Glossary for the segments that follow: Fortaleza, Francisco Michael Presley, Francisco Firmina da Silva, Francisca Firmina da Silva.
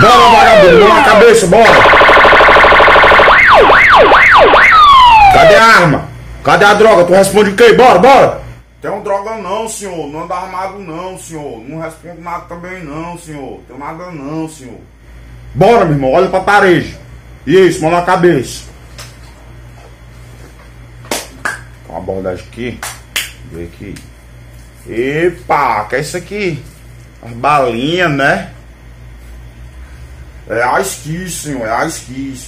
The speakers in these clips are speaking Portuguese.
Bora, vagabundo, mão na cabeça, bora. Cadê a arma? Cadê a droga? Tu responde o quê? Bora, bora. Tem um droga não, senhor. Não anda armado não, senhor. Não respondo nada também não, senhor. Tem nada não, senhor. Bora, meu irmão. Olha pra parede. Isso, mão na cabeça. Uma abordagem aqui. Vem aqui. Epa, que é isso aqui? As balinhas, né? É a esqui, senhor, é a esqui.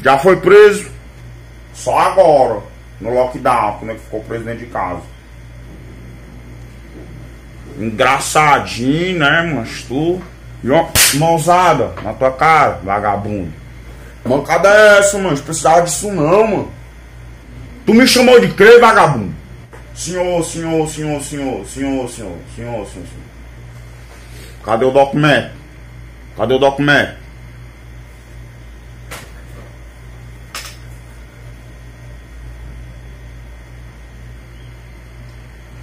Já foi preso? Só agora, no lockdown, quando ele ficou preso dentro de casa. Engraçadinho, né, mas tu. E uma mãozada na tua cara, vagabundo. Mancada é essa, mano? Não precisava disso não, mano. Tu me chamou de quê, vagabundo? Senhor. Cadê o documento?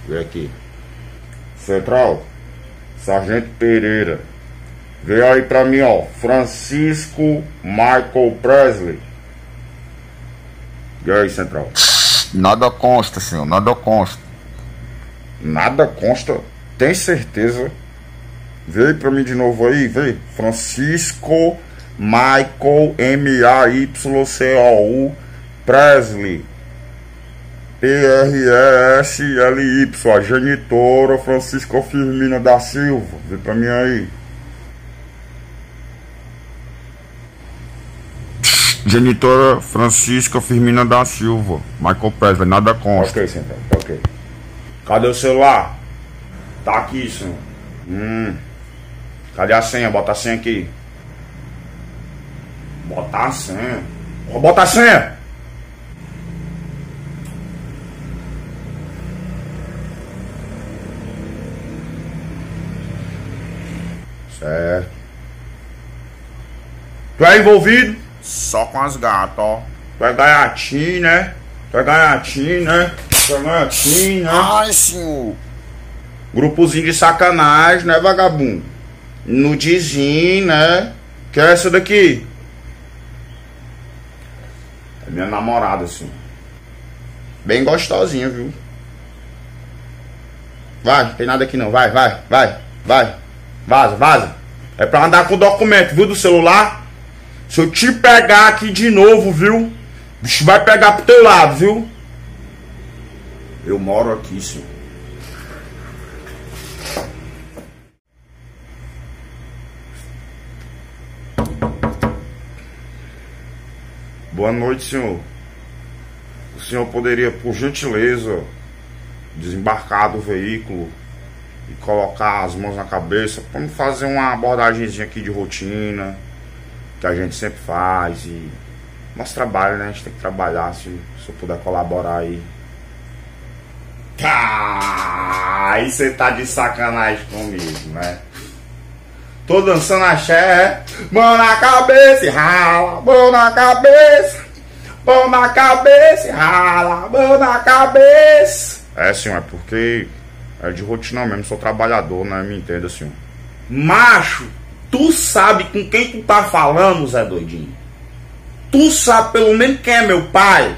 Vem aqui. Central, Sargento Pereira, veio aí pra mim, ó, Francisco Michael Presley. E aí, Central? Nada consta, senhor, nada consta. Nada consta? Tem certeza? Veio pra mim de novo aí, veio. Francisco Michael M-A-Y-C-O-U Presley. P-R-E-S-L-Y, a genitora Francisco Firmina da Silva. Vem pra mim aí. Genitora Francisca Firmina da Silva. Michael Presley, nada consta. Ok, Central, ok. Cadê o celular? Tá aqui, senhor. Cadê a senha? Bota a senha aqui. Bota a senha. Bota a senha! Certo. Tu é envolvido? Só com as gatas, ó. Tu é gaiatinho, né? Ai, senhor. Grupozinho de sacanagem, né, vagabundo? Nudizinho, né? Que é essa daqui? É minha namorada, senhor. Bem gostosinha, viu? Vai, não tem nada aqui não. Vai. Vaza. É pra andar com o documento, viu, do celular. Se eu te pegar aqui de novo, viu, bicho vai pegar pro teu lado, viu. Eu moro aqui, senhor. Boa noite, senhor. O senhor poderia, por gentileza, desembarcar do veículo e colocar as mãos na cabeça? Vamos fazer uma abordagemzinha aqui de rotina, que a gente sempre faz. E nosso trabalho, né? A gente tem que trabalhar. Se eu puder colaborar aí. Tá, aí você tá de sacanagem comigo, né? Tô dançando axé. Mão na cabeça e rala. Mão na cabeça. Mão na cabeça e rala. Mão na cabeça. É, senhor, é porque... é de rotina mesmo, sou trabalhador, né? Me entenda, senhor. Macho, tu sabe com quem tu tá falando, Zé Doidinho? Tu sabe pelo menos quem é meu pai?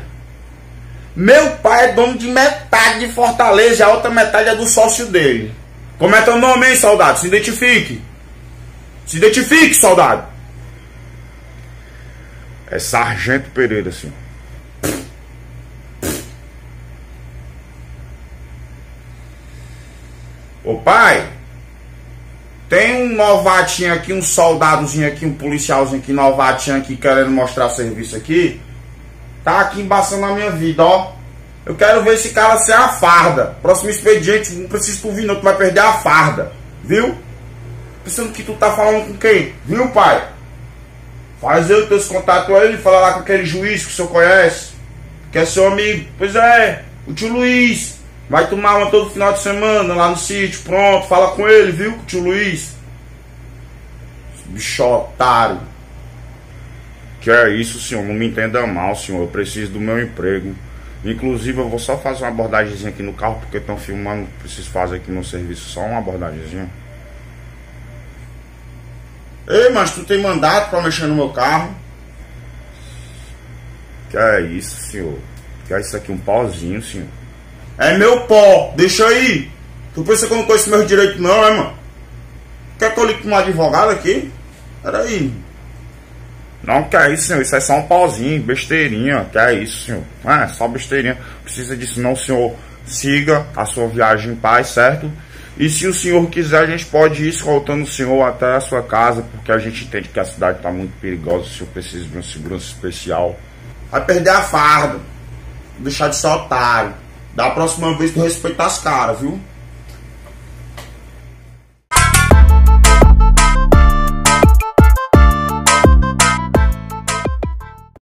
Meu pai é dono de metade de Fortaleza, a outra metade é do sócio dele. Como é teu nome, hein, soldado? Se identifique. Se identifique, soldado. É Sargento Pereira, senhor. Ô pai, tem um novatinho aqui, um soldadozinho aqui, um policialzinho aqui, novatinho aqui, querendo mostrar serviço aqui. Tá aqui embaçando a minha vida, ó. Eu quero ver esse cara sem a farda. Próximo expediente, não precisa tu vir não, tu vai perder a farda, viu? Pensando que tu tá falando com quem, viu, pai? Faz eu teus contatos aí, fala lá com aquele juiz que o senhor conhece, que é seu amigo. Pois é, o tio Luiz. Vai tomar uma todo final de semana lá no sítio, pronto, fala com ele, viu, tio Luiz? Bicho otário. Que é isso, senhor, não me entenda mal, senhor, eu preciso do meu emprego. Inclusive eu vou só fazer uma abordagemzinha aqui no carro, porque estão filmando, preciso fazer aqui no serviço só uma abordagemzinha. Ei, mas tu tem mandato pra mexer no meu carro? Que é isso, senhor? Que é isso aqui, um pauzinho, senhor? É meu pó, deixa aí. Tu pensa que eu não conheço meus direitos não, é, mano? Quer que eu ligue com um advogado aqui? Peraí. Não, que é isso, senhor? Isso é só um pauzinho, besteirinha. Que é isso, senhor? É, só besteirinha. Precisa disso não, senhor. Siga a sua viagem em paz, certo? E se o senhor quiser, a gente pode ir escoltando o senhor até a sua casa, porque a gente entende que a cidade está muito perigosa, o senhor precisa de uma segurança especial. Vai perder a farda, deixar de ser otário. Da próxima vez tu respeita as caras, viu?